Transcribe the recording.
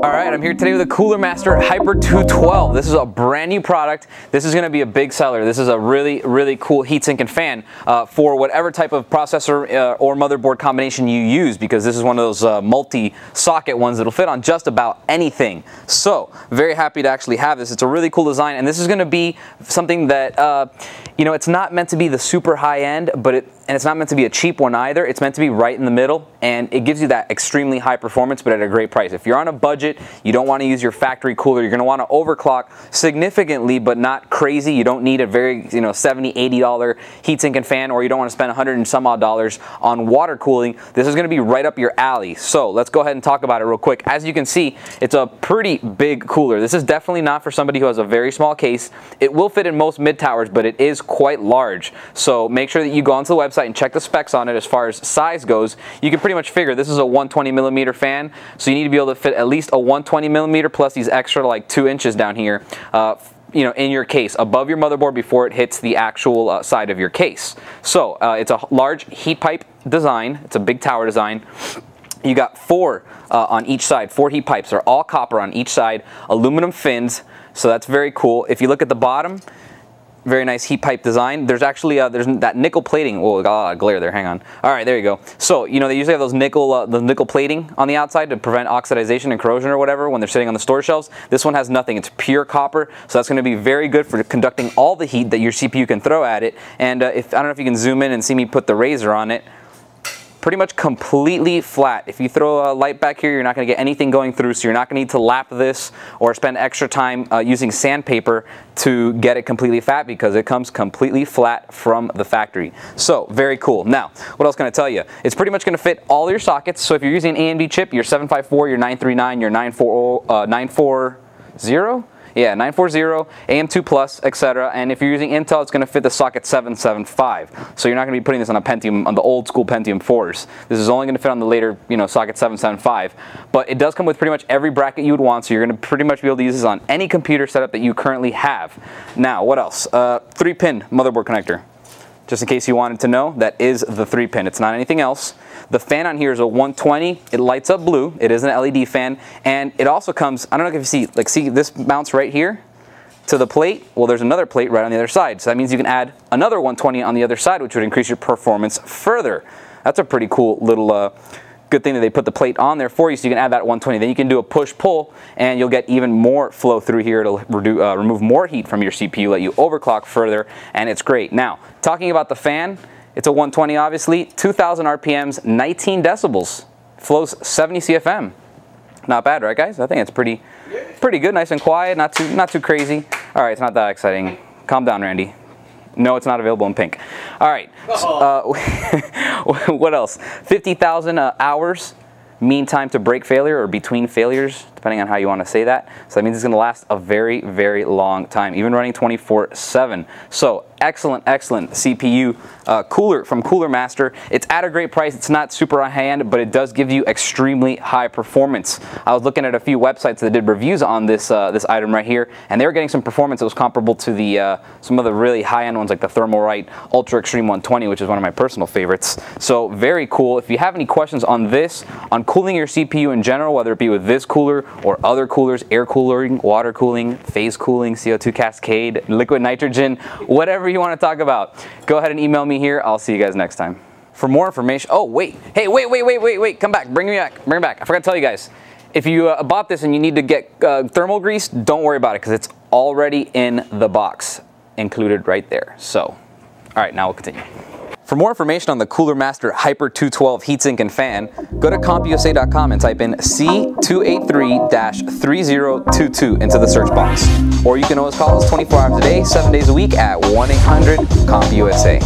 Alright, I'm here today with the Cooler Master Hyper 212. This is a brand new product. This is going to be a big seller. This is a really cool heatsink and fan for whatever type of processor or motherboard combination you use, because this is one of those multi-socket ones that'll fit on just about anything. So, very happy to actually have this. It's a really cool design, and this is going to be something that, you know, it's not meant to be the super high end, but it's not meant to be a cheap one either. It's meant to be right in the middle, and it gives you that extremely high performance, but at a great price. If you're on a budget, you don't want to use your factory cooler. You're going to want to overclock significantly, but not crazy. You don't need a very, you know, $70, $80 heatsink and fan, or you don't want to spend $100 and some odd on water cooling. This is going to be right up your alley. So let's go ahead and talk about it real quick. As you can see, it's a pretty big cooler. This is definitely not for somebody who has a very small case. It will fit in most mid towers, but it is quite large. So make sure that you go onto the website and check the specs on it as far as size goes. You can pretty much figure this is a 120 millimeter fan, so you need to be able to fit at least a 120 millimeter plus these extra like 2 inches down here, you know, in your case, above your motherboard before it hits the actual side of your case. So it's a large heat pipe design. It's a big tower design. You got four on each side, four heat pipes. They're all copper on each side, aluminum fins. So that's very cool. If you look at the bottom, very nice heat pipe design. There's actually there's that nickel plating. Oh, got a glare there. Hang on. All right, there you go. So you know they usually have those nickel the nickel plating on the outside to prevent oxidization and corrosion or whatever when they're sitting on the store shelves. This one has nothing. It's pure copper, so that's going to be very good for conducting all the heat that your CPU can throw at it. And I don't know if you can zoom in and see me put the razor on it. Pretty much completely flat. If you throw a light back here, you're not going to get anything going through, so you're not going to need to lap this or spend extra time using sandpaper to get it completely flat, because it comes completely flat from the factory. So very cool. Now, what else can I tell you? It's pretty much going to fit all your sockets. So if you're using an AMD chip, your 754, your 939, your 940, yeah, 940, AM2 plus, etc. And if you're using Intel, it's going to fit the socket 775. So you're not going to be putting this on a Pentium, on the old school Pentium 4s. This is only going to fit on the later, you know, socket 775. But it does come with pretty much every bracket you would want, so you're going to pretty much be able to use this on any computer setup that you currently have. Now, what else? 3-pin motherboard connector. Just in case you wanted to know, that is the 3-pin. It's not anything else. The fan on here is a 120. It lights up blue. It is an LED fan, and it also comes, I don't know if you see, like, see this mounts right here to the plate? Well, there's another plate right on the other side, so that means you can add another 120 on the other side, which would increase your performance further. That's a pretty cool little good thing that they put the plate on there for you, so you can add that 120. Then you can do a push-pull, and you'll get even more flow through here. It'll remove more heat from your CPU, let you overclock further, and it's great. Now, talking about the fan, it's a 120 obviously, 2,000 RPMs, 19 decibels, flows 70 CFM. Not bad, right guys? I think it's pretty good, nice and quiet, not too crazy. All right, it's not that exciting. Calm down, Randy. No, it's not available in pink. All right, what else? 50,000 hours mean time to break failure, or between failures, depending on how you want to say that. So that means it's going to last a very long time, even running 24/7. So excellent CPU cooler from Cooler Master. It's at a great price. It's not super high end, but it does give you extremely high performance. I was looking at a few websites that did reviews on this this item right here, and they were getting some performance that was comparable to the some of the really high end ones, like the Thermalright Ultra Extreme 120, which is one of my personal favorites. So very cool. If you have any questions on this, on cooling your CPU in general, whether it be with this cooler or other coolers, air cooling, water cooling, phase cooling, CO2 cascade, liquid nitrogen, whatever you want to talk about, go ahead and email me here. I'll see you guys next time. For more information, oh wait, hey, wait, come back, bring me back. I forgot to tell you guys, if you bought this and you need to get thermal grease, don't worry about it, because it's already in the box, included right there. So, all right, now we'll continue. For more information on the Cooler Master Hyper 212 heatsink and fan, go to CompUSA.com and type in C283-3022 into the search box. Or you can always call us 24 hours a day, 7 days a week at 1-800-CompUSA.